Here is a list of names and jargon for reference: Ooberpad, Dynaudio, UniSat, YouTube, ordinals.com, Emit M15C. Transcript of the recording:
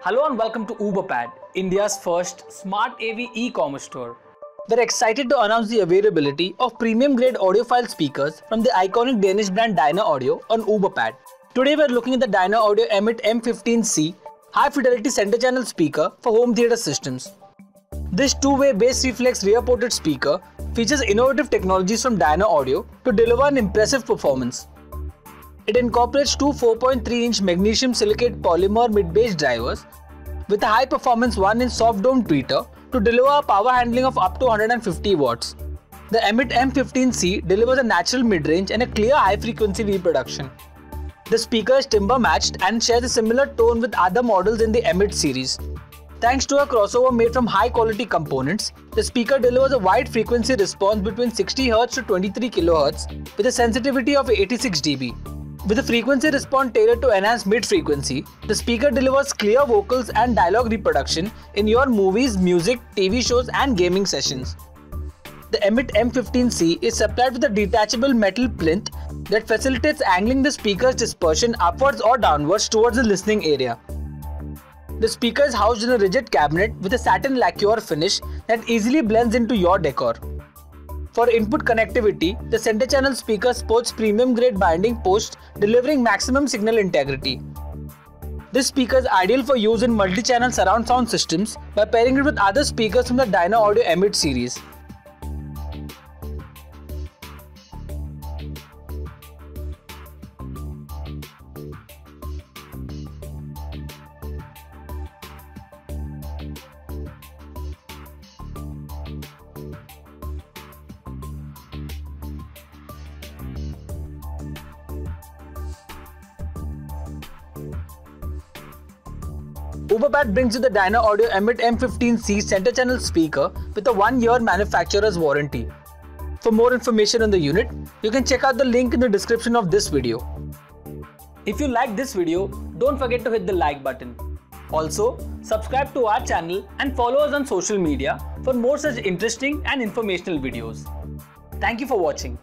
Hello and welcome to Ooberpad, India's first smart AV e-commerce store. We're excited to announce the availability of premium-grade audiophile speakers from the iconic Danish brand Dynaudio on Ooberpad. Today we're looking at the Dynaudio Emit M15C high-fidelity center-channel speaker for home theater systems. This two-way bass reflex rear-ported speaker features innovative technologies from Dynaudio to deliver an impressive performance. It incorporates two 4.3-inch magnesium silicate polymer mid-bass drivers with a high-performance 1-inch soft-dome tweeter to deliver a power handling of up to 150 watts. The Emit M15C delivers a natural mid-range and a clear high-frequency reproduction. The speaker is timbre-matched and shares a similar tone with other models in the Emit series. Thanks to a crossover made from high-quality components, the speaker delivers a wide frequency response between 60Hz to 23kHz with a sensitivity of 86 dB. With a frequency response tailored to enhance mid-frequency, the speaker delivers clear vocals and dialogue reproduction in your movies, music, TV shows and gaming sessions. The Emit M15C is supplied with a detachable metal plinth that facilitates angling the speaker's dispersion upwards or downwards towards the listening area. The speaker is housed in a rigid cabinet with a satin lacquer finish that easily blends into your decor. For input connectivity, the center channel speaker sports premium-grade binding posts delivering maximum signal integrity. This speaker is ideal for use in multi-channel surround sound systems by pairing it with other speakers from the Dynaudio Emit series. Ooberpad brings you the Dynaudio Emit M15C center channel speaker with a 1-year manufacturer's warranty. For more information on the unit, you can check out the link in the description of this video. If you like this video, don't forget to hit the like button. Also, subscribe to our channel and follow us on social media for more such interesting and informational videos. Thank you for watching.